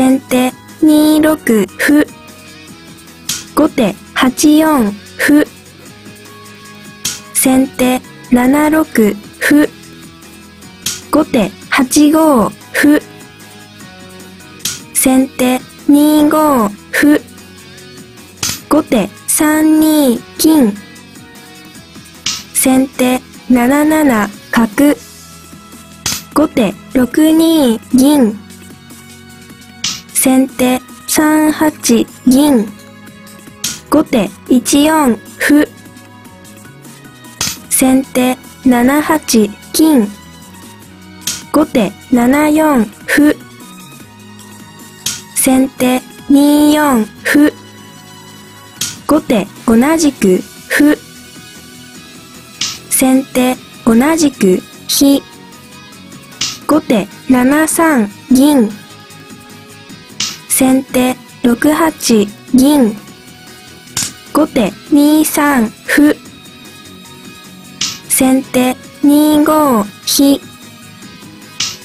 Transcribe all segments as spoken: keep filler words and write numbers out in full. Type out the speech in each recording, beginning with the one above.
先手にろく歩、後手はちよん歩、先手ななろく歩、後手はちご歩、先手にご歩、後手さんに金、先手ななな角、後手ろくに銀、先手さんはち銀、後手いちよん歩、先手ななはち金、後手ななよん歩、先手によん歩、後手同じく歩、先手同じく飛、後手ななさん銀、先手ろくはち銀、後手にさん歩、先手にご飛、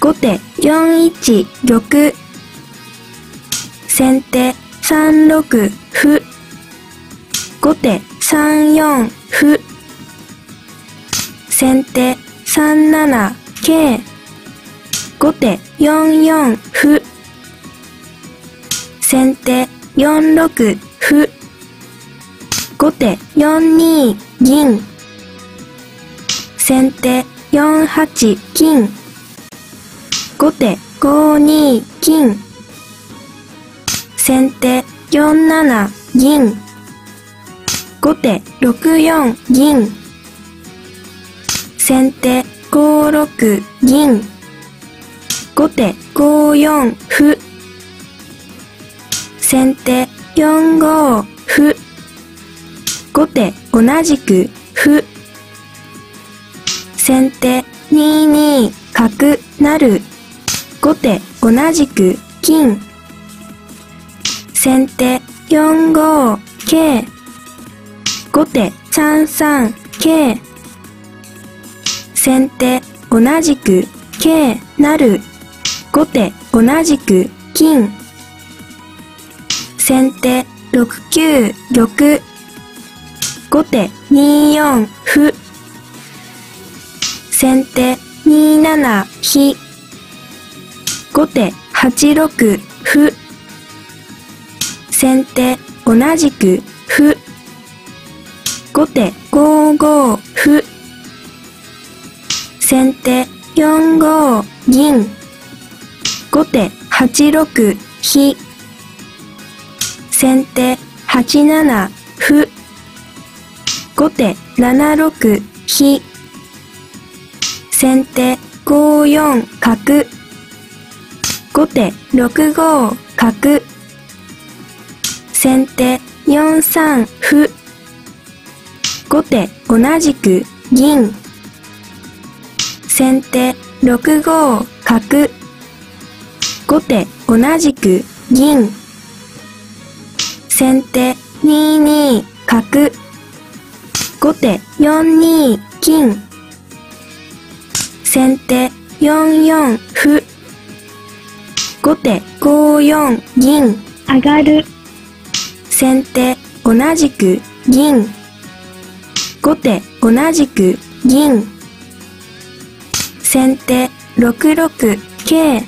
後手よんいち玉、先手さんろく歩、後手さんよん歩、先手さんなな桂、後手よんよん歩、先手よんろく歩、後手よんに銀、先手よんはち金、後手ごに金、先手よんなな銀、後手ろくよん銀、先手ごろく銀、後手ごよん歩、先手よんご歩、後手同じく歩、先手にに角成、後手同じく金、先手よんご桂、後手さんさん桂、先手同じく桂成、後手同じく金、先手ろくきゅう玉、後手によん歩、先手になな飛、後手はちろく歩、先手同じく歩、後手ごご歩、先手よんご銀、後手はちろく飛、先手はちなな歩、後手ななろく飛、先手ごよん角、後手ろくご角、先手よんさん歩、後手同じく銀、先手ろくご角、後手同じく銀、先手にに角、後手よんに金、先手よんよん歩、後手ごよん銀、上がる、先手同じく銀、後手同じく銀、先手ろくろく桂、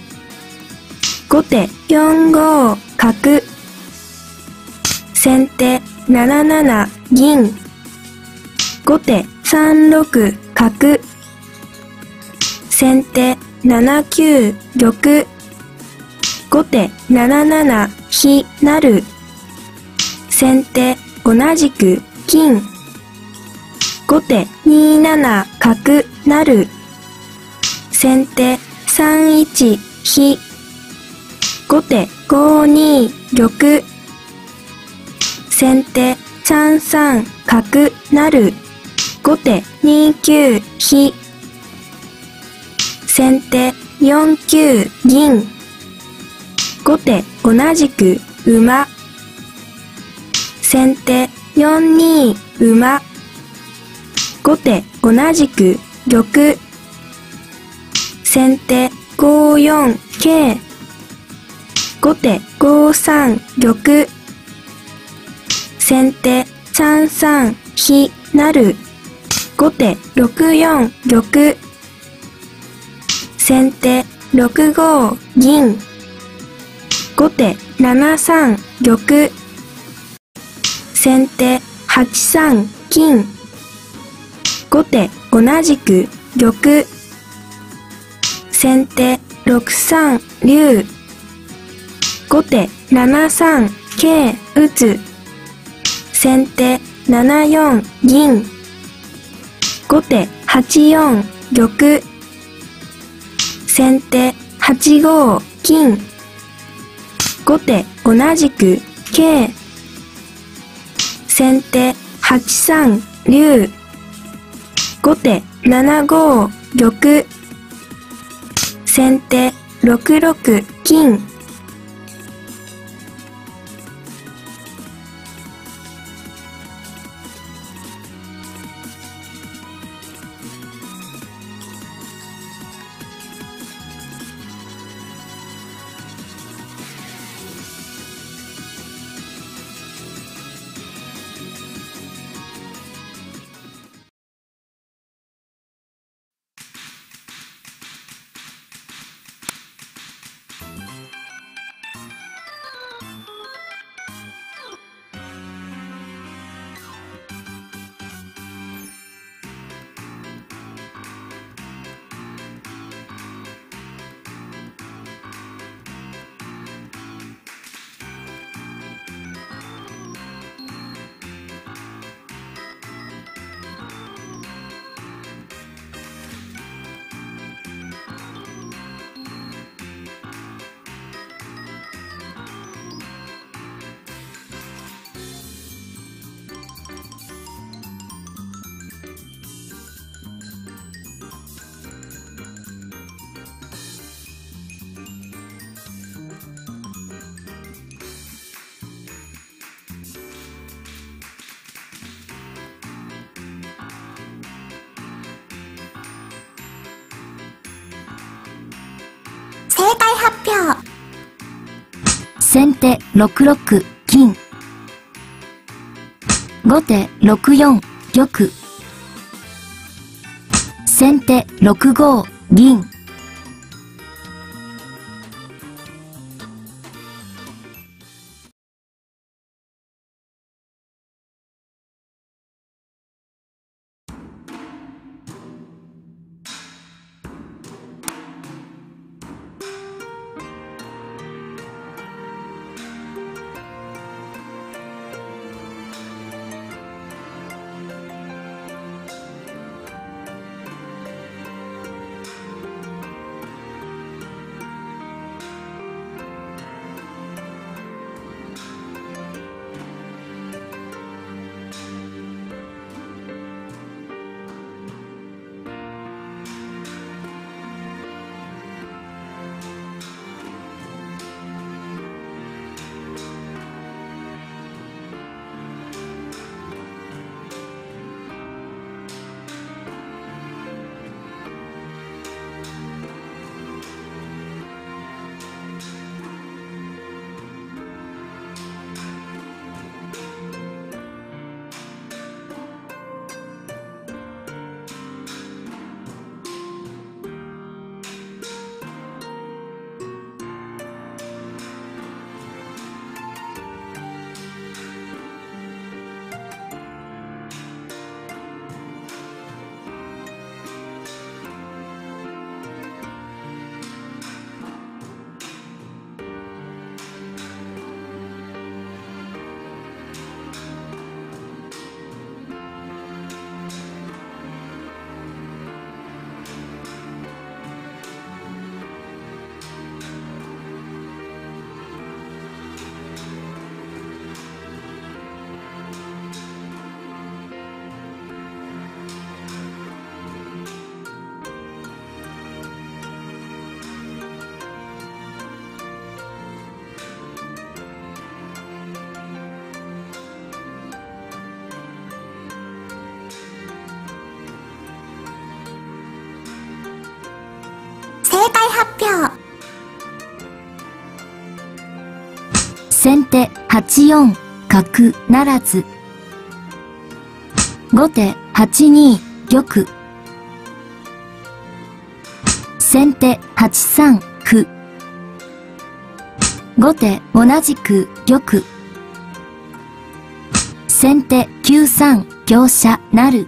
後手よんご角、先手ななな銀、後手さんろく角、先手ななきゅう玉、後手ななな飛成、先手同じく金、後手になな角成、先手さんいち飛、後手ごに玉、先手さんさん角成、後手にきゅう飛、先手よんきゅう銀、後手同じく馬、先手よんに馬、後手同じく玉、先手ごよん桂、後手ごさん玉。先手さんさん飛成。後手ろくよん玉。先手ろくご銀。後手ななさん玉。先手はちさん金。後手同じく玉。先手ろくさん竜。後手ななさん桂打つ。先手ななよん銀。後手はちよん玉。先手はちご金。後手同じく桂。先手はちさん竜。後手ななご玉。先手ろくろく金。正解発表。先手ろくろく金。後手ろくよん玉。先手ろくご銀。先手はちよん角ならず。後手はちに玉。先手はちさん歩。後手同じく玉。先手きゅうさん香車なる。